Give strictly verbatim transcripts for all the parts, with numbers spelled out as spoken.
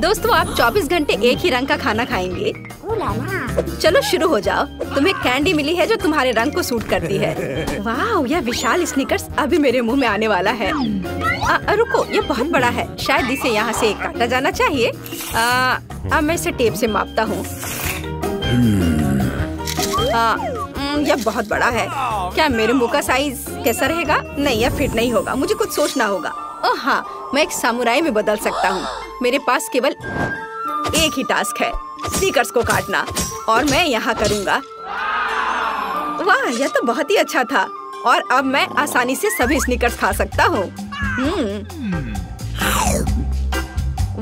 दोस्तों आप चौबीस घंटे एक ही रंग का खाना खाएंगे। चलो शुरू हो जाओ। तुम्हें कैंडी मिली है जो तुम्हारे रंग को सूट करती है। वाह, यह विशाल स्नीकर्स अभी मेरे मुंह में आने वाला है। आ, रुको, यह बहुत बड़ा है, शायद इसे यहाँ से काटा जाना चाहिए। आ, अब मैं इसे टेप से मापता हूँ। यह बहुत बड़ा है। क्या मेरे मुंह का साइज कैसा रहेगा? नहीं, यह फिट नहीं होगा। मुझे कुछ सोचना होगा। ओह हाँ, मैं एक सामुराई में बदल सकता हूँ। मेरे पास केवल एक ही टास्क है, स्नीकर्स को काटना, और मैं यहाँ करूँगा। वाह, यह तो बहुत ही अच्छा था, और अब मैं आसानी से सभी स्नीकर्स खा सकता हूँ।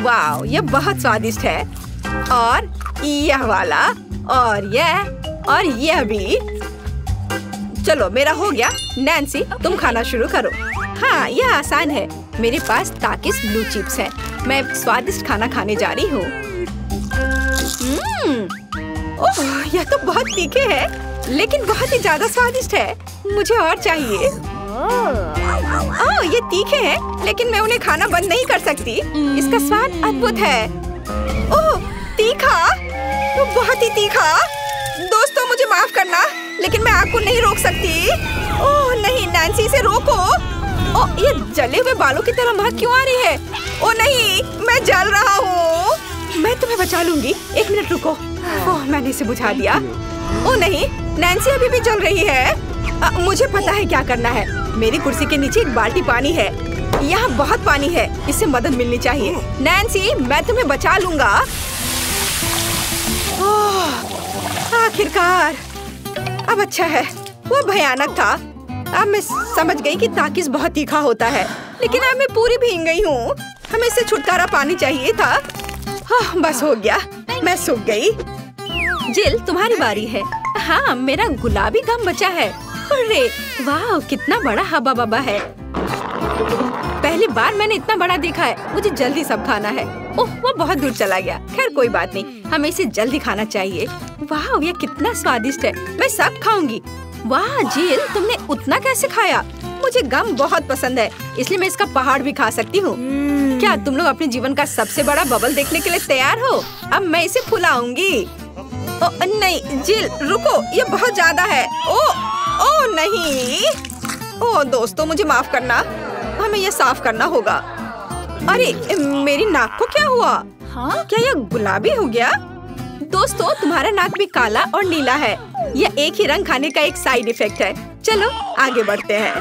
वाह, यह बहुत स्वादिष्ट है, और यह वाला, और यह, और यह भी। चलो, मेरा हो गया। नैन्सी, तुम खाना शुरू करो। हाँ, यह आसान है। मेरे पास ताकिस ब्लू चिप्स हैं। मैं स्वादिष्ट खाना खाने जा रही हूँ। ओह, यह तो बहुत तीखे है, लेकिन बहुत ही ज्यादा स्वादिष्ट है। मुझे और चाहिए। ओह, ये तीखे हैं, लेकिन मैं उन्हें खाना बंद नहीं कर सकती। इसका स्वाद अद्भुत है। ओह, तीखा, तो बहुत ही तीखा। दोस्तों, मुझे माफ करना, लेकिन मैं आपको नहीं रोक सकती। ओह नहीं, नैन्सी, इसे रोको। ओह, ये जले हुए बालों की तरह महक क्यों आ रही है? ओह नहीं, मैं जल रहा हूँ। मैं तुम्हें बचा लूंगी। एक मिनट रुको। ओह, मैंने इसे बुझा दिया। ओह नहीं, नैन्सी अभी भी जल रही है। आ, मुझे पता है क्या करना है। मेरी कुर्सी के नीचे एक बाल्टी पानी है। यहाँ बहुत पानी है, इससे मदद मिलनी चाहिए। नैन्सी, मैं तुम्हें बचा लूंगा। ओह, आखिरकार, अब अच्छा है। वो भयानक था। अब मैं समझ गई कि ताकिस बहुत तीखा होता है, लेकिन अब मैं पूरी भीग गई हूँ। हमें इससे छुटकारा पानी चाहिए था। ओह, बस हो गया, मैं सूख गई। जिल, तुम्हारी बारी है। हाँ, मेरा गुलाबी गम बचा है। हुर्रे! वाह, कितना बड़ा हब्बा बब्बा है। पहली बार मैंने इतना बड़ा देखा है। मुझे जल्दी सब खाना है। ओह, वो बहुत दूर चला गया। खैर, कोई बात नहीं, हमें इसे जल्दी खाना चाहिए। वाह, यह कितना स्वादिष्ट है। मैं सब खाऊंगी। वाह जिल, तुमने उतना कैसे खाया? मुझे गम बहुत पसंद है, इसलिए मैं इसका पहाड़ भी खा सकती हूँ। क्या तुम लोग अपने जीवन का सबसे बड़ा बबल देखने के लिए तैयार हो? अब मैं इसे फुलाऊंगी। ओ नहीं, जिल, रुको, ये बहुत ज्यादा है। ओ ओ नहीं। ओ दोस्तों, मुझे माफ करना, हमें यह साफ करना होगा। अरे, मेरी नाक को क्या हुआ? हाँ? क्या यह गुलाबी हो गया? दोस्तों, तुम्हारा नाक भी काला और नीला है। यह एक ही रंग खाने का एक साइड इफेक्ट है। चलो आगे बढ़ते हैं।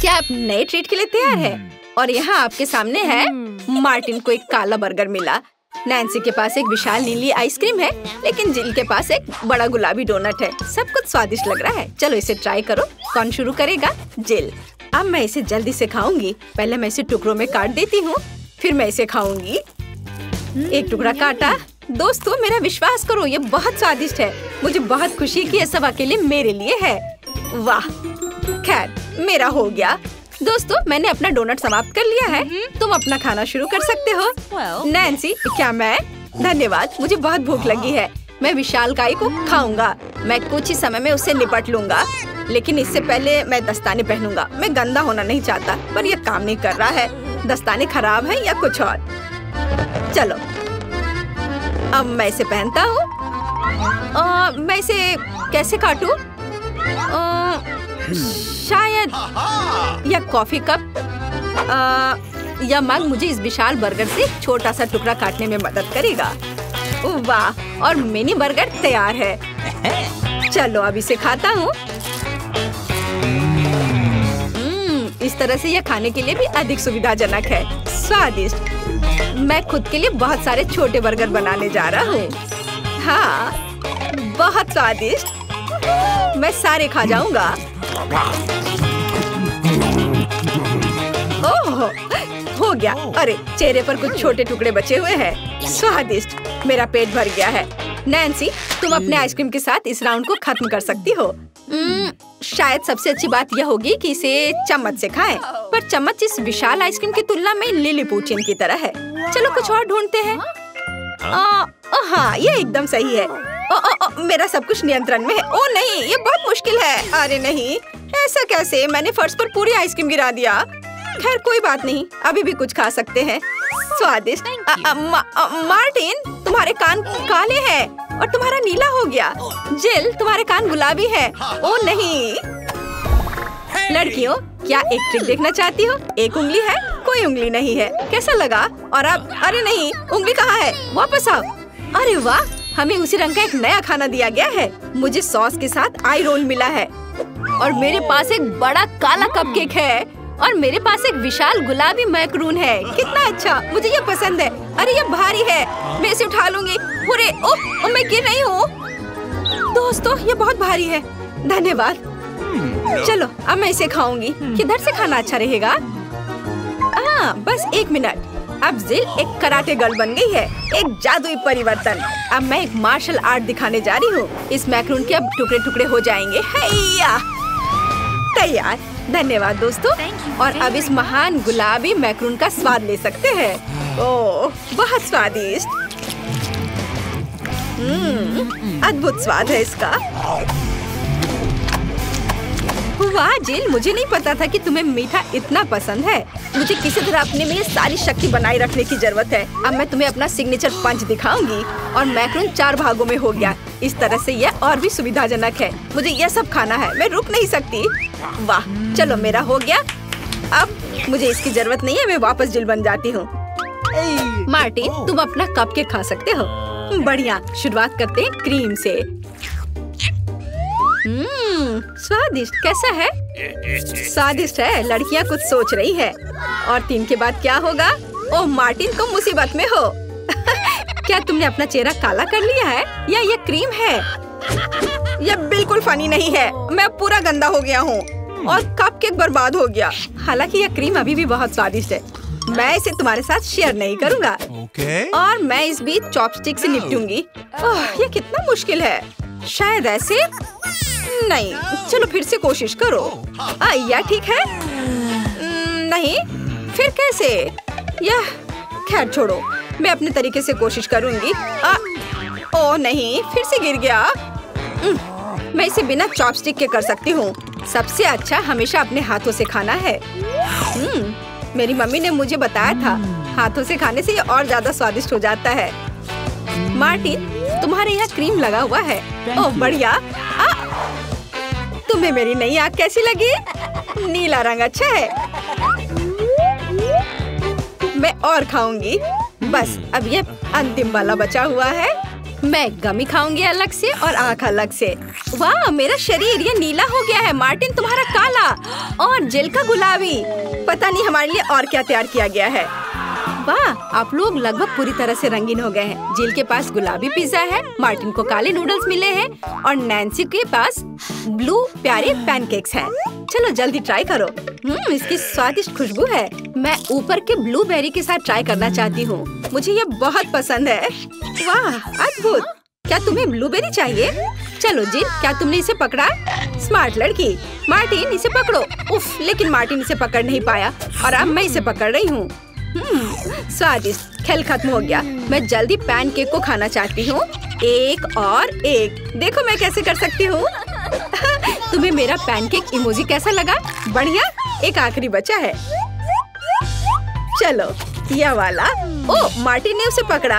क्या आप नए ट्रीट के लिए तैयार हैं? और यहाँ आपके सामने है, मार्टिन को एक काला बर्गर मिला। नैन्सी के पास एक विशाल नीली आइसक्रीम है, लेकिन जिल के पास एक बड़ा गुलाबी डोनट है। सब कुछ स्वादिष्ट लग रहा है। चलो इसे ट्राई करो। कौन शुरू करेगा? जिल। अब मैं इसे जल्दी से खाऊंगी। पहले मैं इसे टुकड़ों में काट देती हूँ, फिर मैं इसे खाऊंगी। एक टुकड़ा काटा। दोस्तों, मेरा विश्वास करो, ये बहुत स्वादिष्ट है। मुझे बहुत खुशी कि यह सब अकेले मेरे लिए है। वाह, खैर, मेरा हो गया। दोस्तों, मैंने अपना डोनट समाप्त कर लिया है। तुम अपना खाना शुरू कर सकते हो। नैन्सी, क्या मैं? धन्यवाद, मुझे बहुत भूख लगी है। मैं विशालकाय को खाऊंगा। मैं कुछ ही समय में उससे निपट लूंगा, लेकिन इससे पहले मैं दस्ताने पहनूंगा। मैं गंदा होना नहीं चाहता, पर यह काम नहीं कर रहा है। दस्ताने खराब है या कुछ और। चलो, अब मैं इसे पहनता हूँ। मैं इसे कैसे काटूं? शायद या कॉफी कप या मग मुझे इस विशाल बर्गर से छोटा सा टुकड़ा काटने में मदद करेगा। वाह, और मिनी बर्गर तैयार है। चलो अब इसे खाता हूँ। इस तरह से यह खाने के लिए भी अधिक सुविधाजनक है। स्वादिष्ट। मैं खुद के लिए बहुत सारे छोटे बर्गर बनाने जा रहा हूँ। हाँ, बहुत स्वादिष्ट। मैं सारे खा जाऊंगा। ओह, हो गया। अरे, चेहरे पर कुछ छोटे टुकड़े बचे हुए हैं। स्वादिष्ट, मेरा पेट भर गया है। नैन्सी, तुम अपने आइसक्रीम के साथ इस राउंड को खत्म कर सकती हो। शायद सबसे अच्छी बात यह होगी कि इसे चम्मच से खाएं। पर चम्मच इस विशाल आइसक्रीम की तुलना में लिलीपुचिन की तरह है। चलो कुछ और ढूंढते हैं। हाँ, ये एकदम सही है। ओ, ओ, ओ, मेरा सब कुछ नियंत्रण में है। ओ नहीं, ये बहुत मुश्किल है। अरे नहीं, ऐसा कैसे? मैंने फर्श पर पूरी आइसक्रीम गिरा दिया। खैर कोई बात नहीं, अभी भी कुछ खा सकते हैं। स्वादिष्ट। मा, मार्टिन, तुम्हारे कान काले हैं और तुम्हारा नीला हो गया। जिल, तुम्हारे कान गुलाबी हैं। ओ नहीं। लड़कियों, क्या एक ट्रिक देखना चाहती हो? एक उंगली है, कोई उंगली नहीं है। कैसा लगा? और अब अरे नहीं, उंगली कहाँ है? वापस आओ। अरे वाह, हमें उसी रंग का एक नया खाना दिया गया है। मुझे सॉस के साथ आई रोल मिला है और मेरे पास एक बड़ा काला कपकेक है और मेरे पास एक विशाल गुलाबी मैक्रून है। कितना अच्छा, मुझे ये पसंद है। अरे ये भारी है, मैं इसे उठा लूँगी। अरे ओह, मैं गिर रही हूँ। दोस्तों, ये बहुत भारी है। धन्यवाद। चलो अब मैं इसे खाऊंगी। किधर से खाना अच्छा रहेगा? हाँ, बस एक मिनट। अब जिल एक कराटे गर्ल बन गई है, एक जादुई परिवर्तन। अब मैं एक मार्शल आर्ट दिखाने जा रही हूँ। इस मैक्रून के अब टुकड़े टुकड़े हो जाएंगे। हैया, तैयार। धन्यवाद दोस्तों। और अब इस महान गुलाबी मैक्रून का स्वाद ले सकते हैं। ओह, बहुत स्वादिष्ट। हम्म, अद्भुत स्वाद है इसका। वाह जिल, मुझे नहीं पता था कि तुम्हें मीठा इतना पसंद है। मुझे किसी तरह अपने में ये सारी शक्ति बनाए रखने की जरूरत है। अब मैं तुम्हें अपना सिग्नेचर पंच दिखाऊंगी। और मैक्रून चार भागों में हो गया। इस तरह से यह और भी सुविधाजनक है। मुझे यह सब खाना है, मैं रुक नहीं सकती। वाह, चलो मेरा हो गया। अब मुझे इसकी जरूरत नहीं है, मैं वापस जिल बन जाती हूँ। मार्टिन, तुम अपना कपकेक खा सकते हो। बढ़िया, शुरुआत करते हैं क्रीम से। हम्म, स्वादिष्ट। कैसा है? स्वादिष्ट है। लड़कियां कुछ सोच रही है। और तीन के बाद क्या होगा? ओ मार्टिन, तुम मुसीबत में हो। क्या तुमने अपना चेहरा काला कर लिया है? या ये क्रीम है? यह बिल्कुल फनी नहीं है। मैं पूरा गंदा हो गया हूँ और कपकेक बर्बाद हो गया। हालांकि यह क्रीम अभी भी बहुत स्वादिष्ट है। मैं इसे तुम्हारे साथ शेयर नहीं करूँगा। और मैं इस बीच चॉपस्टिक से निपटूंगी। ओह, ये कितना मुश्किल है। शायद ऐसे नहीं। चलो फिर से कोशिश करो। आया, ठीक है? नहीं, फिर कैसे? यह खैर छोड़ो, मैं अपने तरीके से कोशिश करूंगी। आ, ओ नहीं, फिर से गिर गया। मैं इसे बिना चॉपस्टिक के कर सकती हूँ। सबसे अच्छा हमेशा अपने हाथों से खाना है। मेरी मम्मी ने मुझे बताया था, हाथों से खाने से यह और ज्यादा स्वादिष्ट हो जाता है। मार्टिन, तुम्हारे यहाँ क्रीम लगा हुआ है। ओह बढ़िया। आ, तुम्हें मेरी नई आँख कैसी लगी? नीला रंग अच्छा है। मैं और खाऊंगी। बस अब ये अंतिम वाला बचा हुआ है। मैं गमी खाऊंगी अलग से और आँख अलग से। वाह, मेरा शरीर ये नीला हो गया है। मार्टिन, तुम्हारा काला और जिल का गुलाबी। पता नहीं हमारे लिए और क्या तैयार किया गया है। वाह, आप लोग लगभग पूरी तरह से रंगीन हो गए हैं। जिल के पास गुलाबी पिज्जा है, मार्टिन को काले नूडल्स मिले हैं और नैन्सी के पास ब्लू प्यारे पैनकेक्स हैं। चलो जल्दी ट्राई करो। हम्म, इसकी स्वादिष्ट खुशबू है। मैं ऊपर के ब्लूबेरी के साथ ट्राई करना चाहती हूँ। मुझे ये बहुत पसंद है। वाह, अद्भुत। क्या तुम्हें ब्लूबेरी चाहिए? चलो जिल, क्या तुमने इसे पकड़ा? स्मार्ट लड़की। मार्टिन, इसे पकड़ो। उफ, लेकिन मार्टिन इसे पकड़ नहीं पाया और अब मैं इसे पकड़ रही हूँ। हम्म, स्वादिष्ट। खेल खत्म हो गया। मैं जल्दी पैनकेक को खाना चाहती हूँ। एक और एक। देखो मैं कैसे कर सकती हूँ। तुम्हें मेरा पैनकेक इमोजी कैसा लगा? बढ़िया। एक आखिरी बचा है। चलो यह वाला। ओह, मार्टिन ने उसे पकड़ा।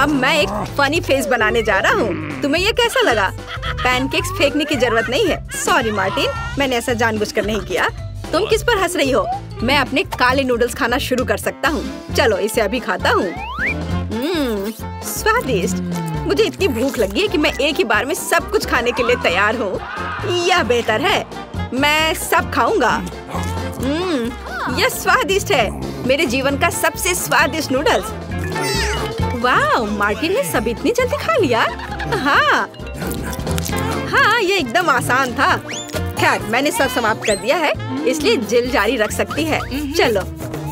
अब मैं एक फनी फेस बनाने जा रहा हूँ। तुम्हें यह कैसा लगा? पैनकेक्स फेंकने की जरूरत नहीं है। सॉरी मार्टिन, मैंने ऐसा जानबूझकर नहीं किया। तुम किस पर हंस रही हो? मैं अपने काले नूडल्स खाना शुरू कर सकता हूँ। चलो इसे अभी खाता हूँ। हम्म, स्वादिष्ट। मुझे इतनी भूख लगी है कि मैं एक ही बार में सब कुछ खाने के लिए तैयार हूँ। यह बेहतर है, मैं सब खाऊंगा। हम्म, यह स्वादिष्ट है। मेरे जीवन का सबसे स्वादिष्ट नूडल्स। वाह, मार्टिन ने सब इतनी जल्दी खा लिया। हाँ हाँ, ये एकदम आसान था। खैर, मैंने सब समाप्त कर दिया है, इसलिए जिल जारी रख सकती है। चलो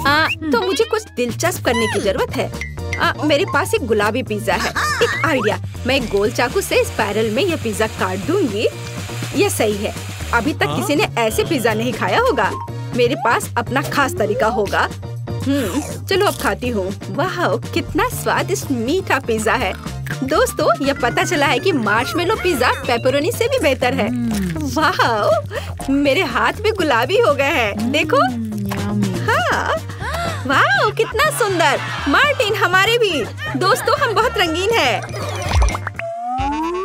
आ, तो मुझे कुछ दिलचस्प करने की जरूरत है। आ, मेरे पास एक गुलाबी पिज्जा है। एक आइडिया, मैं एक गोल चाकू से स्पाइरल में यह पिज्जा काट दूंगी। यह सही है। अभी तक किसी ने ऐसे पिज्जा नहीं खाया होगा। मेरे पास अपना खास तरीका होगा। हम्म, चलो अब खाती हूँ। वाह, कितना स्वादिष्ट मीठा पिज्जा है। दोस्तों, यह पता चला है कि मार्शमेलो पिज्जा पेपरोनी से भी बेहतर है। वाह, मेरे हाथ भी गुलाबी हो गए हैं। देखो। हाँ, वाह कितना सुंदर। मार्टिन हमारे भी। दोस्तों हम बहुत रंगीन हैं।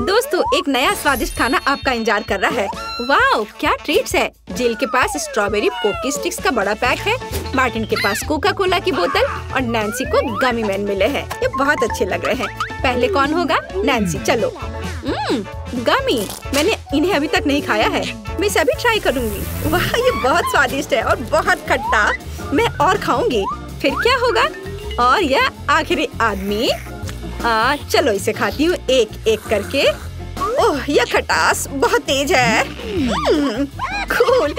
दोस्तों एक नया स्वादिष्ट खाना आपका इंतजार कर रहा है। वाह क्या ट्रीट्स है। जिल के पास स्ट्रॉबेरी पोकी स्टिक्स का बड़ा पैक है। मार्टिन के पास कोका कोला की बोतल और नैन्सी को गमी मैन मिले हैं। ये बहुत अच्छे लग रहे हैं। पहले कौन होगा? नैन्सी चलो। गमी मैंने इन्हें अभी तक नहीं खाया है। मैं सभी ट्राई करूंगी। वाह ये बहुत स्वादिष्ट है और बहुत खट्टा। मैं और खाऊंगी। फिर क्या होगा? और यह आखिरी आदमी। आ, चलो इसे खाती हूँ एक एक करके। ओह यह खटास बहुत तेज है। कूल।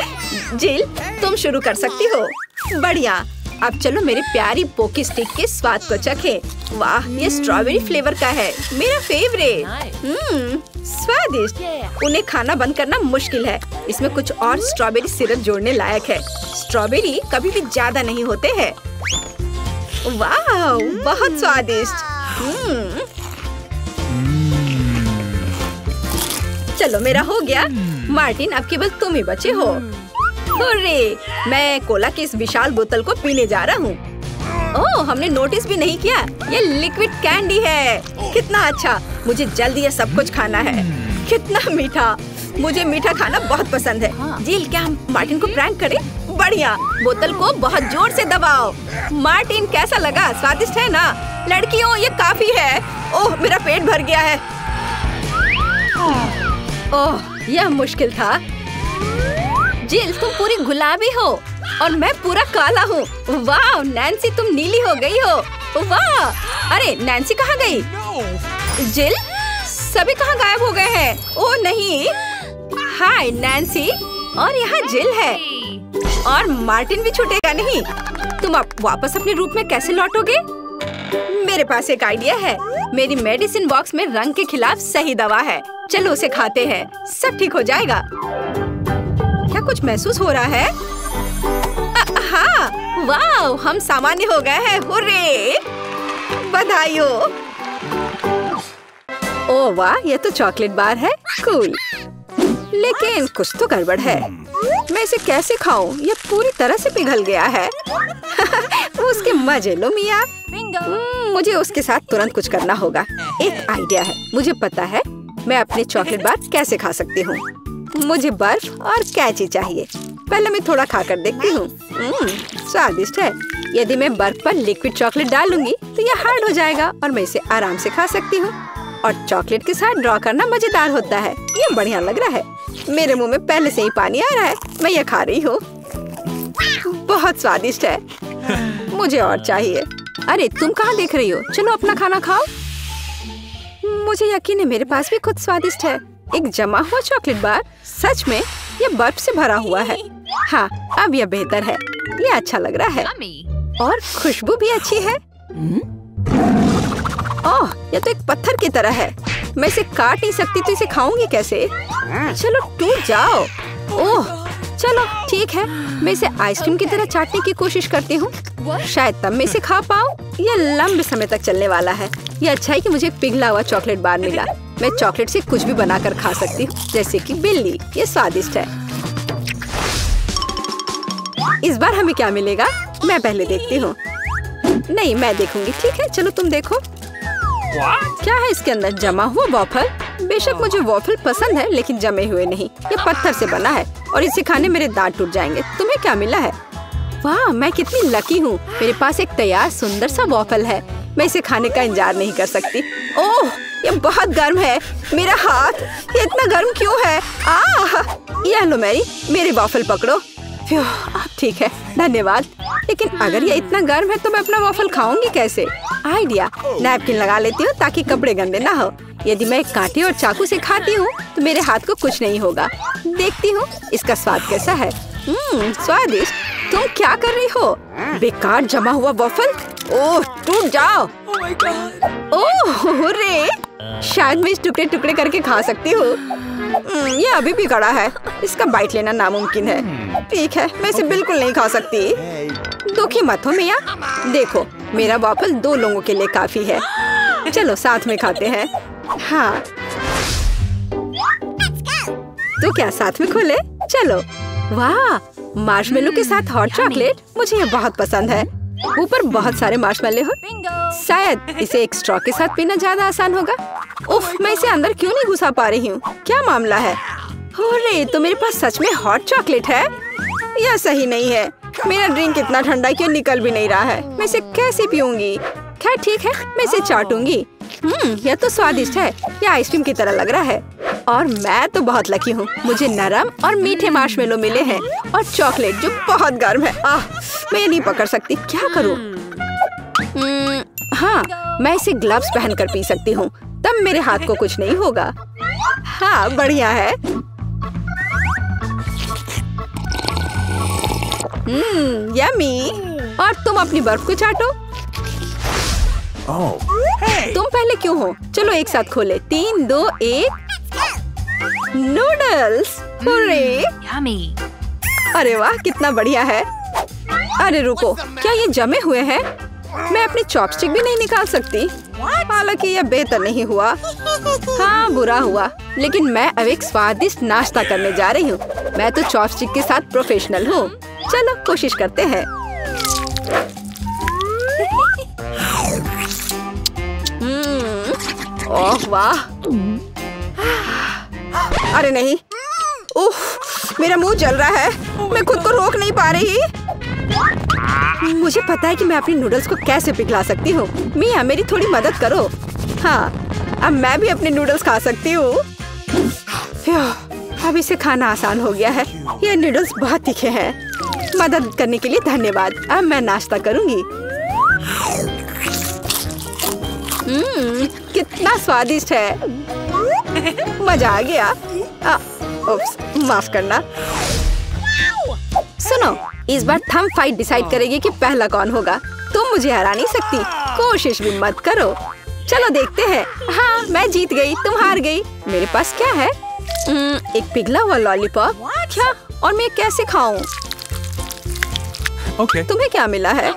जिल तुम शुरू कर सकती हो। बढ़िया। अब चलो मेरे प्यारी पोकी स्टिक के स्वाद को चखें। वाह ये स्ट्रॉबेरी फ्लेवर का है, मेरा फेवरेट। स्वादिष्ट। उन्हें खाना बंद करना मुश्किल है। इसमें कुछ और स्ट्रॉबेरी सिरप जोड़ने लायक है। स्ट्रॉबेरी कभी भी ज्यादा नहीं होते हैं। वाह बहुत स्वादिष्ट। चलो मेरा हो गया। मार्टिन अब केवल तुम ही बचे हो। अरे मैं कोला की इस विशाल बोतल को पीने जा रहा हूँ। ओह हमने नोटिस भी नहीं किया। ये लिक्विड कैंडी है। कितना अच्छा। मुझे जल्दी ये सब कुछ खाना है। कितना मीठा। मुझे मीठा खाना बहुत पसंद है। जिल क्या हम मार्टिन को प्रैंक करें? बढ़िया। बोतल को बहुत जोर से दबाओ। मार्टिन कैसा लगा? स्वादिष्ट है ना? लड़कियों ये काफी है। ओह मेरा पेट भर गया है। ओह यह मुश्किल था। जिल तुम पूरी गुलाबी हो और मैं पूरा काला हूँ। वाह नैन्सी तुम नीली हो गई हो। वाह अरे नैन्सी कहाँ गई? जिल सभी कहाँ गायब हो गए हैं? ओह नहीं। Hi Nancy. और यहाँ जिल है और मार्टिन भी छूटेगा नहीं। तुम अब वापस अपने रूप में कैसे लौटोगे? मेरे पास एक आइडिया है। मेरी मेडिसिन बॉक्स में रंग के खिलाफ सही दवा है। चलो उसे खाते हैं, सब ठीक हो जाएगा। क्या कुछ महसूस हो रहा है? हाँ वाह हम सामान्य हो गए हैं। हुर्रे बधाई हो। ओह वाह यह तो चॉकलेट बार है। कूल। लेकिन कुछ तो गड़बड़ है। मैं इसे कैसे खाऊं? यह पूरी तरह से पिघल गया है। उसके मजे लो मिया। मुझे उसके साथ तुरंत कुछ करना होगा। एक आइडिया है। मुझे पता है मैं अपने चॉकलेट बार कैसे खा सकती हूँ। मुझे बर्फ और कैची चाहिए। पहले मैं थोड़ा खाकर देखती हूँ। स्वादिष्ट है। यदि मैं बर्फ पर लिक्विड चॉकलेट डालूंगी तो यह हार्ड हो जाएगा और मैं इसे आराम से खा सकती हूँ। और चॉकलेट के साथ ड्रॉ करना मजेदार होता है। ये बढ़िया लग रहा है। मेरे मुंह में पहले से ही पानी आ रहा है। मैं यह खा रही हूँ। बहुत स्वादिष्ट है। मुझे और चाहिए। अरे तुम कहाँ देख रही हो? चलो अपना खाना खाओ। मुझे यकीन है मेरे पास भी खुद स्वादिष्ट है। एक जमा हुआ चॉकलेट बार। सच में यह बर्फ से भरा हुआ है। हाँ अब यह बेहतर है। यह अच्छा लग रहा है और खुशबू भी अच्छी है। ओह यह तो एक पत्थर की तरह है। मैं इसे काट नहीं सकती तो इसे खाऊंगी कैसे? चलो टूट जाओ। ओह चलो ठीक है। मैं इसे आइसक्रीम की तरह चाटने की कोशिश करती हूँ। शायद तब मैं इसे खा पाऊँ। यह लंबे समय तक चलने वाला है। यह अच्छा है कि मुझे पिघला हुआ चॉकलेट बार मिला। मैं चॉकलेट से कुछ भी बनाकर खा सकती हूँ, जैसे कि बिल्ली। यह स्वादिष्ट है। इस बार हमें क्या मिलेगा? मैं पहले देखती हूँ। नहीं मैं देखूंगी। ठीक है चलो तुम देखो। What? क्या है इसके अंदर? जमा हुआ वॉफल। बेशक मुझे वॉफल पसंद है लेकिन जमे हुए नहीं। यह पत्थर से बना है और इसे खाने मेरे दांत टूट जाएंगे। तुम्हें क्या मिला है? वाह मैं कितनी लकी हूँ। मेरे पास एक तैयार सुंदर सा वॉफल है। मैं इसे खाने का इंतजार नहीं कर सकती। ओह ये बहुत गर्म है। मेरा हाथ ये इतना गर्म क्यों है? आह यह लो मैरी, मेरे वॉफल पकड़ो। ठीक है धन्यवाद। लेकिन अगर यह इतना गर्म है तो मैं अपना वॉफल खाऊंगी कैसे? आइडिया, नैपकिन लगा लेती हूँ ताकि कपड़े गंदे ना हो। यदि मैं एक कांटे और चाकू से खाती हूँ तो मेरे हाथ को कुछ नहीं होगा। देखती हूँ इसका स्वाद कैसा है। हम्म स्वादिष्ट। तुम क्या कर रही हो? बेकार जमा हुआ वॉफल। ओह टूट जाओ। ओह रे शायद मैं इस टुकड़े टुकड़े करके खा सकती हूँ। यह अभी भी कड़ा है। इसका बाइट लेना नामुमकिन है। ठीक है मैं इसे बिल्कुल नहीं खा सकती। दुखी मत हो मिया। देखो मेरा वॉफल दो लोगों के लिए काफी है। चलो साथ में खाते हैं। हाँ तो क्या साथ में खोले? चलो। वाह मार्शमेलो के साथ हॉट चॉकलेट, मुझे यह बहुत पसंद है। ऊपर बहुत सारे मार्शमेलो हो। शायद इसे एक स्ट्रॉ के साथ पीना ज्यादा आसान होगा। उफ, मैं इसे अंदर क्यों नहीं घुसा पा रही हूँ? क्या मामला है? अरे, तो मेरे पास सच में हॉट चॉकलेट है? यह सही नहीं है। मेरा ड्रिंक इतना ठंडा क्यों निकल भी नहीं रहा है? मैं इसे कैसे पीऊंगी? खैर ठीक है, मैं इसे चाटूंगी। हम्म, यह तो स्वादिष्ट है। यह आइसक्रीम की तरह लग रहा है। और मैं तो बहुत लकी हूँ, मुझे नरम और मीठे मार्शमेलो मिले हैं और चॉकलेट जो बहुत गर्म है। आह, मैं नहीं पकड़ सकती, क्या करूँ? हाँ, मैं इसे ग्लव्स पहनकर पी सकती हूँ, तब मेरे हाथ को कुछ नहीं होगा। हाँ, बढ़िया है। Hmm, yummy. और तुम अपनी बर्फ को चाटो। oh. hey. तुम पहले क्यों हो? चलो एक साथ खोले। तीन, दो, एक। नूडल्स! हुर्रे! यम्मी! अरे वाह, कितना बढ़िया है। अरे रुको, क्या ये जमे हुए हैं? मैं अपनी चॉपस्टिक भी नहीं निकाल सकती। हालांकि यह बेहतर नहीं हुआ। हाँ, बुरा हुआ, लेकिन मैं अब एक स्वादिष्ट नाश्ता करने जा रही हूँ। मैं तो चॉपस्टिक के साथ प्रोफेशनल हूँ। चलो कोशिश करते हैं। ओह वाह, अरे नहीं, उफ, मेरा मुंह जल रहा है। मैं खुद को रोक नहीं पा रही। मुझे पता है कि मैं अपनी नूडल्स को कैसे पिघला सकती हूँ। मिया, मेरी थोड़ी मदद करो। हाँ, अब मैं भी अपने नूडल्स खा सकती हूँ। अब इसे खाना आसान हो गया है। ये नूडल्स बहुत तीखे हैं। मदद करने के लिए धन्यवाद। अब मैं नाश्ता करूँगी। हम्म, कितना स्वादिष्ट है, मजा आ गया। आ, उप्स, माफ करना। सुनो, इस बार थंब फाइट डिसाइड करेगी कि पहला कौन होगा। तुम मुझे हरा नहीं सकती, कोशिश भी मत करो। चलो देखते हैं। हाँ, मैं जीत गई, तुम हार गई। मेरे पास क्या है? न, एक पिघला हुआ लॉलीपॉप। क्या? और मैं कैसे खाऊं? okay. तुम्हें क्या मिला है?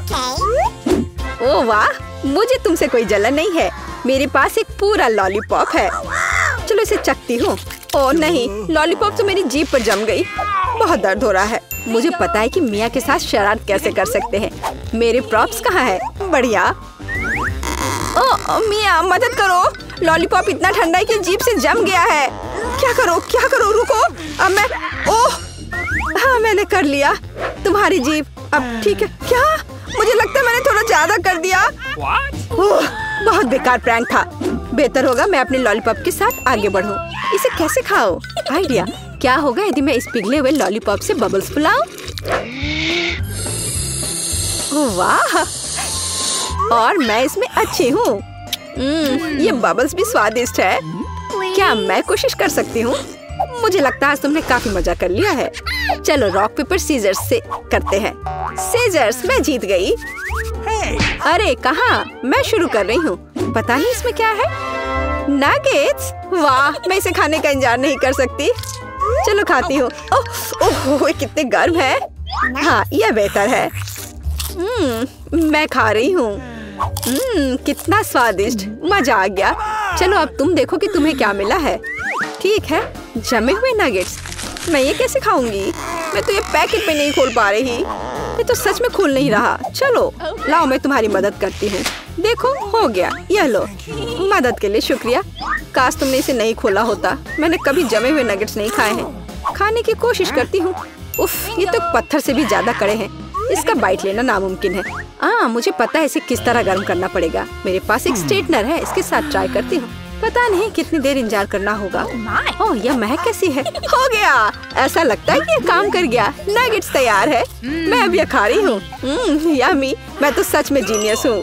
okay. ओ वाह, मुझे तुमसे कोई जलन नहीं है। मेरे पास एक पूरा लॉलीपॉप है। चलो इसे चखती हूँ। ओह नहीं, लॉलीपॉप तो मेरी जीभ पर जम गई। बहुत दर्द हो रहा है। मुझे पता है कि मिया के साथ शरारत कैसे कर सकते हैं। मेरे प्रॉप्स कहाँ हैं? बढ़िया। ओह मिया, मदद करो। लॉलीपॉप इतना ठंडा है कि जीभ से जम गया है। क्या करो, क्या करो? रुको, अब मैं, ओह हाँ, मैंने कर लिया। तुम्हारी जीभ अब ठीक है क्या? मुझे लगता है मैंने थोड़ा ज्यादा कर दिया। बहुत बेकार प्रैंक था। बेहतर होगा मैं अपने लॉलीपॉप के साथ आगे बढ़ूं। इसे कैसे खाओ? आइडिया। क्या होगा यदि मैं इस पिघले हुए लॉलीपॉप से बबल्स फुलाऊं? वाह, और मैं इसमें अच्छी हूँ। ये बबल्स भी स्वादिष्ट है। क्या मैं कोशिश कर सकती हूँ? मुझे लगता है आज तुमने काफी मजा कर लिया है। चलो रॉक पेपर सीजर्स से करते हैं। सीजर्स, मैं जीत गई। अरे कहाँ? मैं शुरू कर रही हूँ। पता नहीं इसमें क्या है। नगेट्स? वाह, मैं इसे खाने का इंतजार नहीं कर सकती। चलो खाती हूँ। ओह ओह, कितने गर्म है। हाँ, यह बेहतर है। हम्म, मैं खा रही हूँ। हम्म, कितना स्वादिष्ट, मजा आ गया। चलो अब तुम देखो कि तुम्हें क्या मिला है। ठीक है, जमे हुए नगेट्स। मैं ये कैसे खाऊंगी? मैं तो ये पैकेट में नहीं खोल पा रही। ये तो सच में खुल नहीं रहा। चलो लाओ, मैं तुम्हारी मदद करती हूँ। देखो, हो गया। यह लो, मदद के लिए शुक्रिया। काश तुमने इसे नहीं खोला होता। मैंने कभी जमे हुए नगेट्स नहीं खाए हैं। खाने की कोशिश करती हूँ। उफ, ये तो पत्थर से भी ज्यादा कड़े हैं। इसका बाइट लेना नामुमकिन है। हाँ, मुझे पता है इसे किस तरह गर्म करना पड़ेगा। मेरे पास एक स्ट्रेटनर है, इसके साथ ट्राई करती हूँ। पता नहीं कितनी देर इंतजार करना होगा। ओह, यह महक कैसी है? हो गया। ऐसा लगता है कि यह काम कर गया। नगेट्स तैयार है। मैं अब यह खा रही हूँ। यम्मी, मैं तो सच में जीनियस हूँ।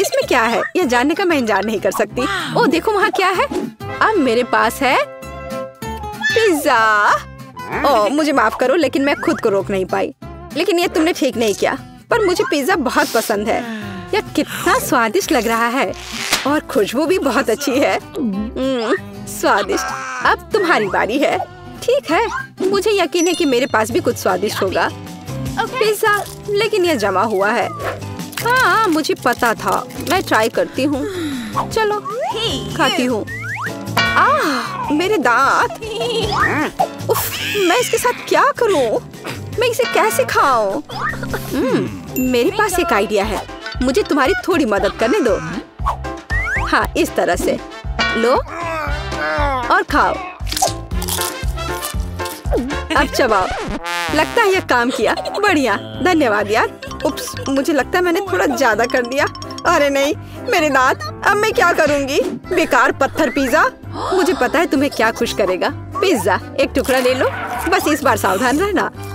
इसमें क्या है? यह जानने का मैं इंतजार नहीं कर सकती। ओह देखो, वहाँ क्या है? अब मेरे पास है पिज्जा। ओह, मुझे माफ करो, लेकिन मैं खुद को रोक नहीं पाई। लेकिन यह तुमने ठीक नहीं किया। पर मुझे पिज्जा बहुत पसंद है। यह कितना स्वादिष्ट लग रहा है और खुशबू भी बहुत अच्छी है। स्वादिष्ट। अब तुम्हारी बारी है। ठीक है, मुझे यकीन है कि मेरे पास भी कुछ स्वादिष्ट होगा। पिज्जा, लेकिन यह जमा हुआ है। हाँ, मुझे पता था। मैं ट्राई करती हूँ। चलो खाती हूँ। आह मेरे दांत। उफ, मैं इसके साथ क्या करूं? मैं इसे कैसे खाऊं? मेरे पास एक आइडिया है, मुझे तुम्हारी थोड़ी मदद करने दो। हाँ, इस तरह से लो और खाओ। अब चबाओ। लगता है यह काम किया। बढ़िया, धन्यवाद यार। उप्स, मुझे लगता है मैंने थोड़ा ज्यादा कर दिया। अरे नहीं, मेरे दांत। अब मैं क्या करूंगी? बेकार पत्थर पिज्जा। मुझे पता है तुम्हें क्या खुश करेगा। पिज्जा, एक टुकड़ा ले लो। बस इस बार सावधान रहना।